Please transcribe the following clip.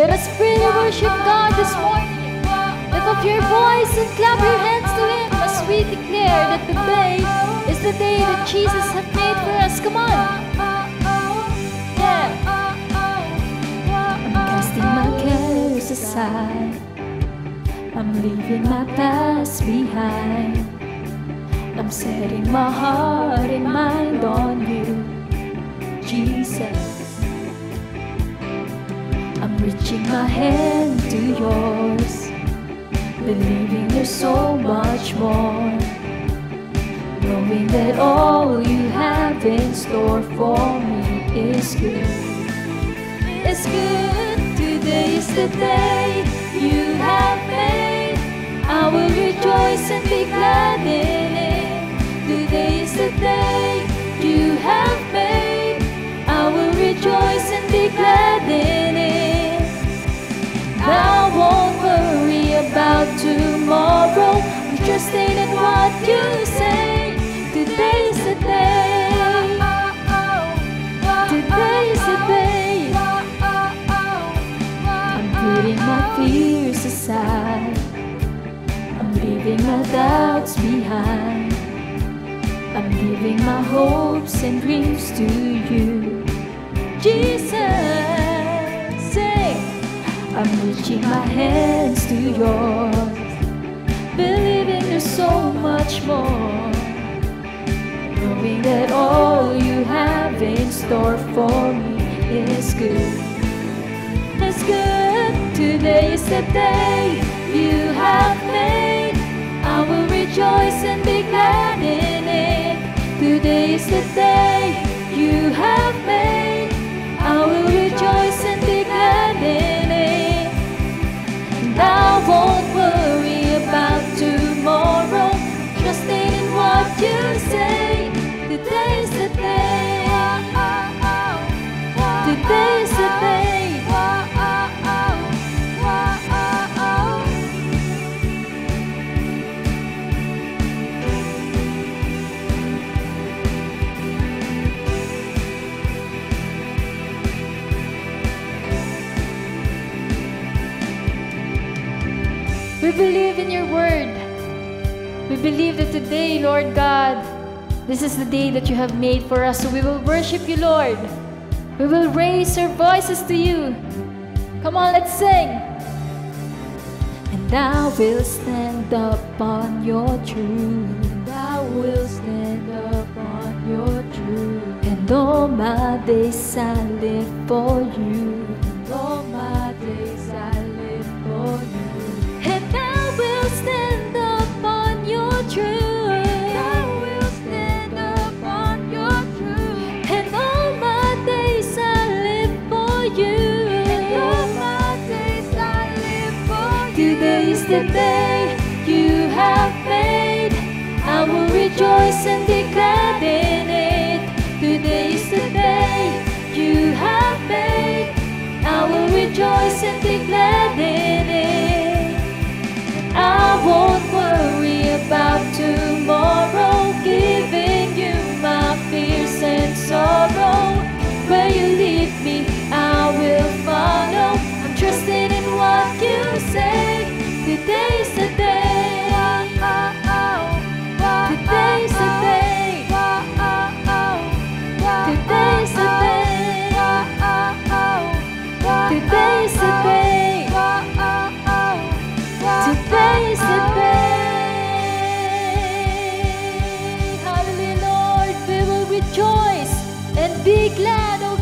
Let us pray and worship God this morning. Lift up your voice and clap your hands to Him as we declare that today is the day that Jesus has made for us. Come on. Yeah. I'm casting my cares aside. I'm leaving my past behind. I'm setting my heart and mind on You, Jesus. Reaching my hand to Yours, believing You're so much more, knowing that all You have in store for me is good. It's good. Today is the day You have made. I will rejoice and be glad in it. Today is the day You have made. I will rejoice and be glad in it. I won't worry about tomorrow. I'm trusting in what You say. Today is the day. Today is the day. I'm putting my fears aside. I'm leaving my doubts behind. I'm giving my hopes and dreams to You, Jesus. I'm reaching my hands to Yours, believing You're so much more, knowing that all You have in store for me is good. It's good. Today is the day You have made. I will rejoice and be glad in it. Today is the day You have made. I will rejoice and be glad in it. I won't worry about tomorrow, trusting in what You say. Today is the day. Today is the day. We believe in Your word. We believe that today, Lord God, this is the day that You have made for us. So we will worship You, Lord. We will raise our voices to You. Come on, let's sing. And I will stand upon Your truth. And I will stand upon Your truth. And all my days I live for You. And all my days I live for You. Stand up on Your truth. I will stand up on Your truth. And all my days I live for You. And all my days I live for You. Today is the day You have made. I will rejoice and be glad in it. Today is the day You have made. I will rejoice and be glad in it. I won't worry about tomorrow, giving You my fears and sorrow. Where You lead me, I will follow. I'm trusting in what You say. Today is the day. Today is the day. Today is the day. Today is the day. Today is the day. Hallelujah, Lord. We will rejoice and be glad, O